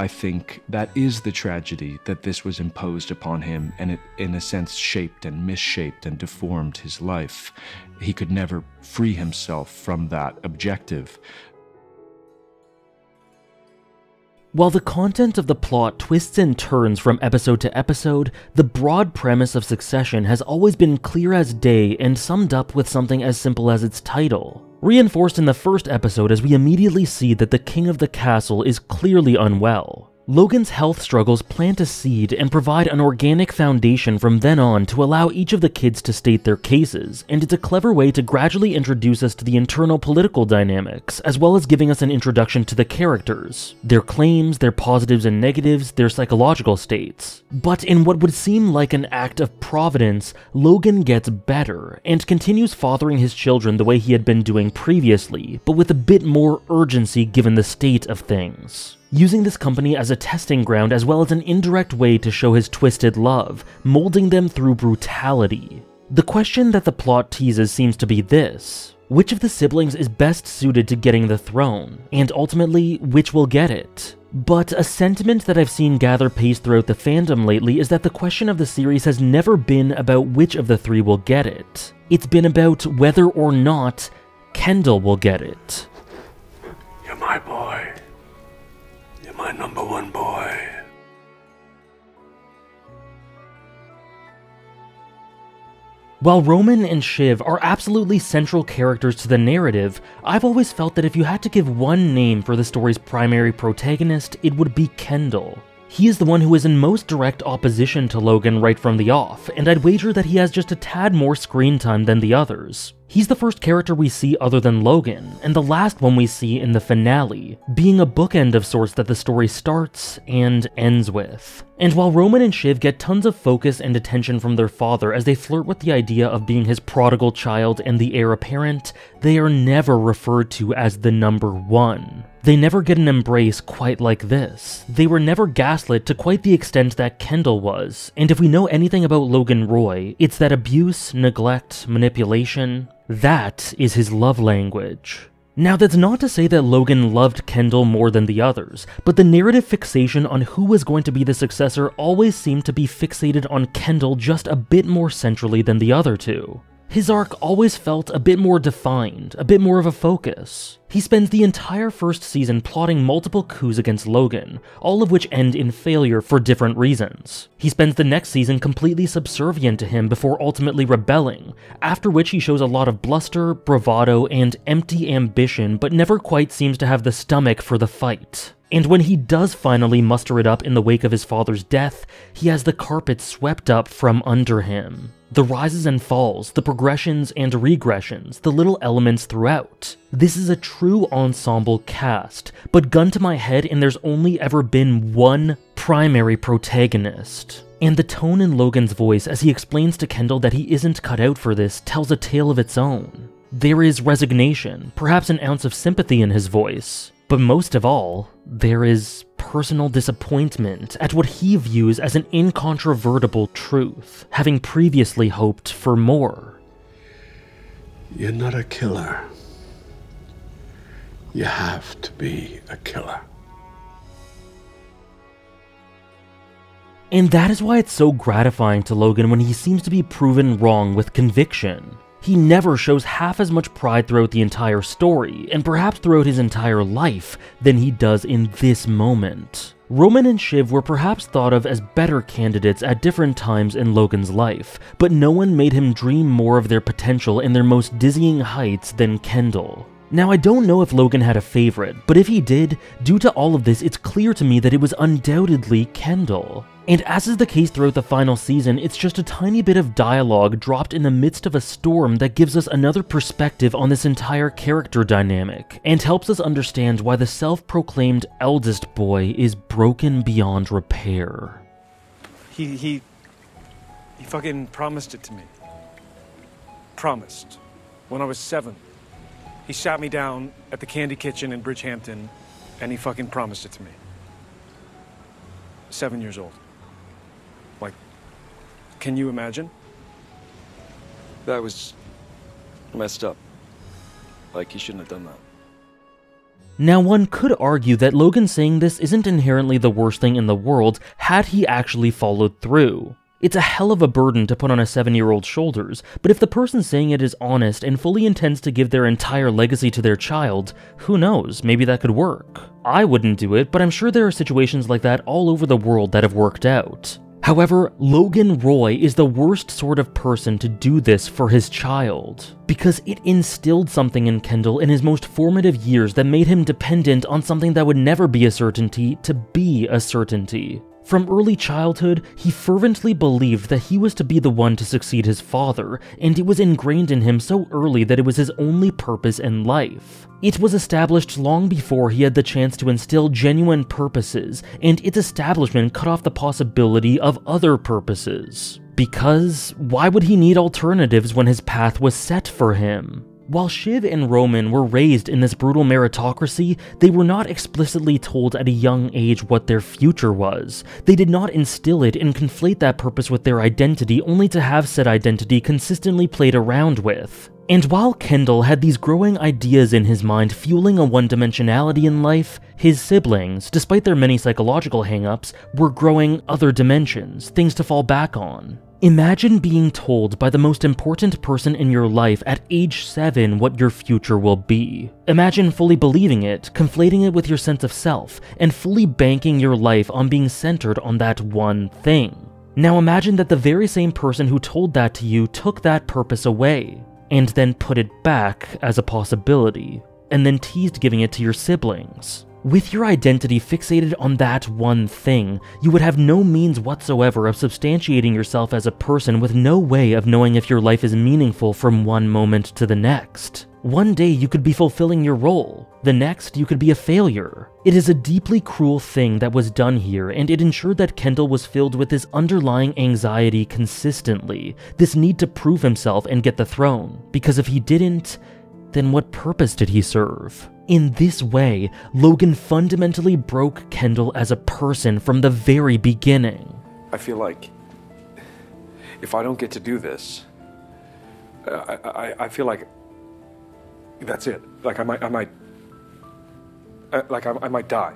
I think that is the tragedy, that this was imposed upon him, and it, in a sense, shaped and misshaped and deformed his life. He could never free himself from that objective. While the content of the plot twists and turns from episode to episode, the broad premise of Succession has always been clear as day and summed up with something as simple as its title. Reinforced in the first episode as we immediately see that the king of the castle is clearly unwell. Logan's health struggles plant a seed and provide an organic foundation from then on to allow each of the kids to state their cases, and it's a clever way to gradually introduce us to the internal political dynamics, as well as giving us an introduction to the characters, their claims, their positives and negatives, their psychological states. But in what would seem like an act of providence, Logan gets better, and continues fathering his children the way he had been doing previously, but with a bit more urgency given the state of things. Using this company as a testing ground as well as an indirect way to show his twisted love, molding them through brutality. The question that the plot teases seems to be this: which of the siblings is best suited to getting the throne, and ultimately, which will get it? But a sentiment that I've seen gather pace throughout the fandom lately is that the question of the series has never been about which of the three will get it. It's been about whether or not Kendall will get it. You're my boy. My number one boy. While Roman and Shiv are absolutely central characters to the narrative, I've always felt that if you had to give one name for the story's primary protagonist, it would be Kendall. He is the one who is in most direct opposition to Logan right from the off, and I'd wager that he has just a tad more screen time than the others. He's the first character we see other than Logan, and the last one we see in the finale, being a bookend of sorts that the story starts and ends with. And while Roman and Shiv get tons of focus and attention from their father as they flirt with the idea of being his prodigal child and the heir apparent, they are never referred to as the number one. They never get an embrace quite like this. They were never gaslit to quite the extent that Kendall was, and if we know anything about Logan Roy, it's that abuse, neglect, manipulation, that is his love language. Now, that's not to say that Logan loved Kendall more than the others, but the narrative fixation on who was going to be the successor always seemed to be fixated on Kendall just a bit more centrally than the other two. His arc always felt a bit more defined, a bit more of a focus. He spends the entire first season plotting multiple coups against Logan, all of which end in failure for different reasons. He spends the next season completely subservient to him before ultimately rebelling, after which he shows a lot of bluster, bravado, and empty ambition, but never quite seems to have the stomach for the fight. And when he does finally muster it up in the wake of his father's death, he has the carpet swept up from under him. The rises and falls, the progressions and regressions, the little elements throughout. This is a true ensemble cast, but gun to my head and there's only ever been one primary protagonist. And the tone in Logan's voice as he explains to Kendall that he isn't cut out for this tells a tale of its own. There is resignation, perhaps an ounce of sympathy in his voice. But most of all, there is personal disappointment at what he views as an incontrovertible truth, having previously hoped for more. You're not a killer. You have to be a killer. And that is why it's so gratifying to Logan when he seems to be proven wrong with conviction. He never shows half as much pride throughout the entire story, and perhaps throughout his entire life, than he does in this moment. Roman and Shiv were perhaps thought of as better candidates at different times in Logan's life, but no one made him dream more of their potential and their most dizzying heights than Kendall. Now, I don't know if Logan had a favorite, but if he did, due to all of this, it's clear to me that it was undoubtedly Kendall. And as is the case throughout the final season, it's just a tiny bit of dialogue dropped in the midst of a storm that gives us another perspective on this entire character dynamic, and helps us understand why the self-proclaimed eldest boy is broken beyond repair. He fucking promised it to me. Promised. When I was 7. He shot me down at the Candy Kitchen in Bridgehampton, and he fucking promised it to me. 7 years old. Can you imagine? That was messed up. He shouldn't have done that. Now, one could argue that Logan saying this isn't inherently the worst thing in the world had he actually followed through. It's a hell of a burden to put on a 7-year-old's shoulders, but if the person saying it is honest and fully intends to give their entire legacy to their child, who knows, maybe that could work. I wouldn't do it, but I'm sure there are situations like that all over the world that have worked out. However, Logan Roy is the worst sort of person to do this for his child, because it instilled something in Kendall in his most formative years that made him dependent on something that would never be a certainty to be a certainty. From early childhood, he fervently believed that he was to be the one to succeed his father, and it was ingrained in him so early that it was his only purpose in life. It was established long before he had the chance to instill genuine purposes, and its establishment cut off the possibility of other purposes. Because why would he need alternatives when his path was set for him? While Shiv and Roman were raised in this brutal meritocracy, they were not explicitly told at a young age what their future was. They did not instill it and conflate that purpose with their identity, only to have said identity consistently played around with. And while Kendall had these growing ideas in his mind fueling a one-dimensionality in life, his siblings, despite their many psychological hang-ups, were growing other dimensions, things to fall back on. Imagine being told by the most important person in your life at age 7 what your future will be. Imagine fully believing it, conflating it with your sense of self, and fully banking your life on being centered on that one thing. Now imagine that the very same person who told that to you took that purpose away, and then put it back as a possibility, and then teased giving it to your siblings. With your identity fixated on that one thing, you would have no means whatsoever of substantiating yourself as a person, with no way of knowing if your life is meaningful from one moment to the next. One day you could be fulfilling your role, the next you could be a failure. It is a deeply cruel thing that was done here, and it ensured that Kendall was filled with this underlying anxiety consistently, this need to prove himself and get the throne, because if he didn't, then what purpose did he serve? In this way, Logan fundamentally broke Kendall as a person from the very beginning. I feel like if I don't get to do this, I feel like that's it. Like I might die.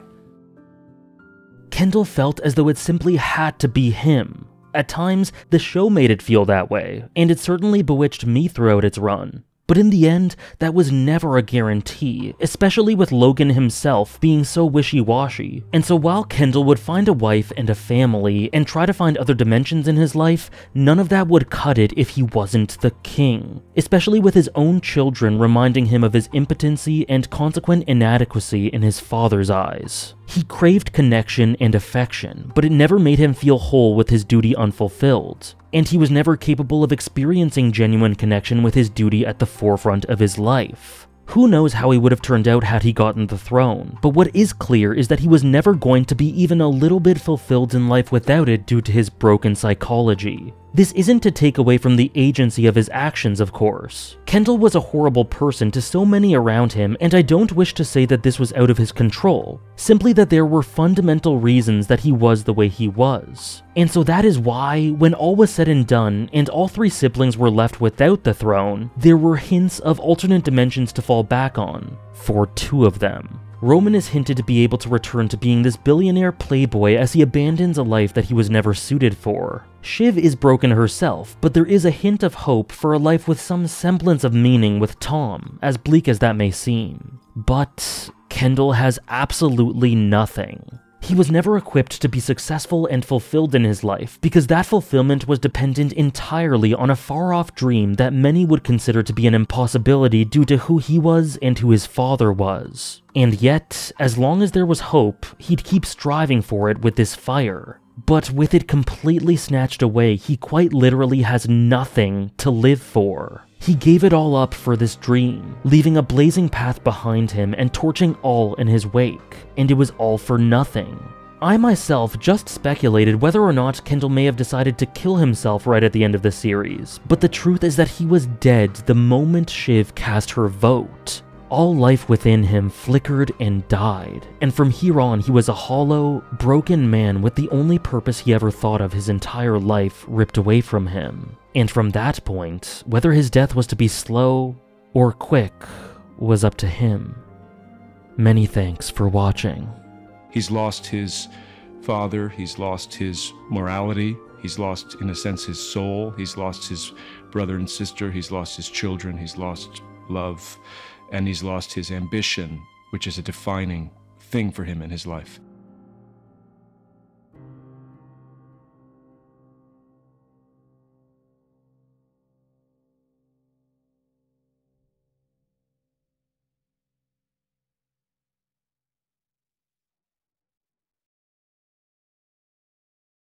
Kendall felt as though it simply had to be him. At times, the show made it feel that way, and it certainly bewitched me throughout its run. But in the end, that was never a guarantee, especially with Logan himself being so wishy-washy. And so while Kendall would find a wife and a family and try to find other dimensions in his life, none of that would cut it if he wasn't the king, especially with his own children reminding him of his impotency and consequent inadequacy in his father's eyes. He craved connection and affection, but it never made him feel whole with his duty unfulfilled, and he was never capable of experiencing genuine connection with his duty at the forefront of his life. Who knows how he would have turned out had he gotten the throne, but what is clear is that he was never going to be even a little bit fulfilled in life without it due to his broken psychology. This isn't to take away from the agency of his actions, of course. Kendall was a horrible person to so many around him, and I don't wish to say that this was out of his control, simply that there were fundamental reasons that he was the way he was. And so that is why, when all was said and done, and all three siblings were left without the throne, there were hints of alternate dimensions to fall back on, for two of them. Roman is hinted to be able to return to being this billionaire playboy as he abandons a life that he was never suited for. Shiv is broken herself, but there is a hint of hope for a life with some semblance of meaning with Tom, as bleak as that may seem. But Kendall has absolutely nothing. He was never equipped to be successful and fulfilled in his life, because that fulfillment was dependent entirely on a far-off dream that many would consider to be an impossibility due to who he was and who his father was. And yet, as long as there was hope, he'd keep striving for it with this fire. But with it completely snatched away, he quite literally has nothing to live for. He gave it all up for this dream, leaving a blazing path behind him and torching all in his wake, and it was all for nothing. I myself just speculated whether or not Kendall may have decided to kill himself right at the end of the series, but the truth is that he was dead the moment Shiv cast her vote. All life within him flickered and died, and from here on he was a hollow, broken man with the only purpose he ever thought of his entire life ripped away from him. And from that point, whether his death was to be slow or quick was up to him. Many thanks for watching. He's lost his father, he's lost his morality, he's lost, in a sense, his soul, he's lost his brother and sister, he's lost his children, he's lost love, and he's lost his ambition, which is a defining thing for him in his life.